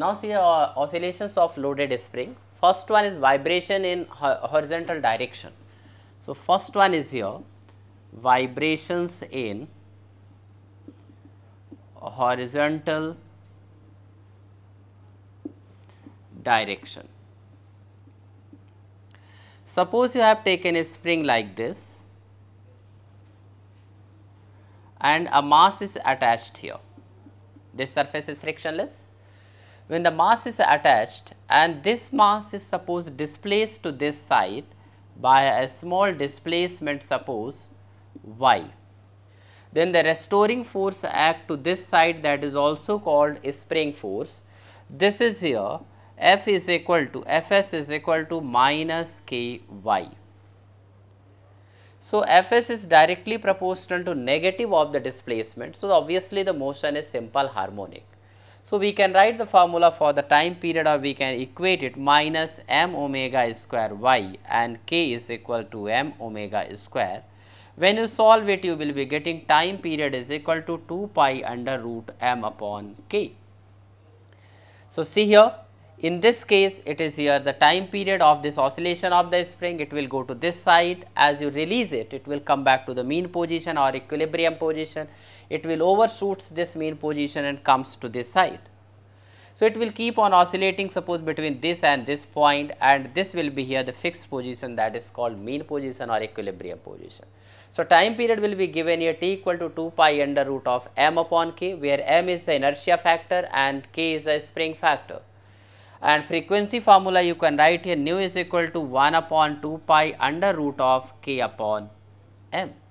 Now see oscillations of loaded spring. First one is vibration in horizontal direction. So first one is here, vibrations in horizontal direction. Suppose you have taken a spring like this and a mass is attached here. This surface is frictionless. When the mass is attached and this mass is supposed displaced to this side by a small displacement, suppose y, then the restoring force act to this side, that is also called a spring force. This is here, F is equal to, Fs is equal to minus Ky. So Fs is directly proportional to negative of the displacement. So obviously the motion is simple harmonic. So we can write the formula for the time period, or we can equate it, minus m omega square y, and k is equal to m omega square. When you solve it, you will be getting time period is equal to 2 pi under root m upon k. So see here, in this case it is here the time period of this oscillation of the spring, it will go to this side. As you release it, it will come back to the mean position or equilibrium position. It will overshoots this mean position and comes to this side. So it will keep on oscillating, suppose between this and this point, and this will be here the fixed position, that is called mean position or equilibrium position. So time period will be given here t equal to 2 pi under root of m upon k, where m is the inertia factor and k is the spring factor. And frequency formula you can write here, nu is equal to 1 upon 2 pi under root of k upon m.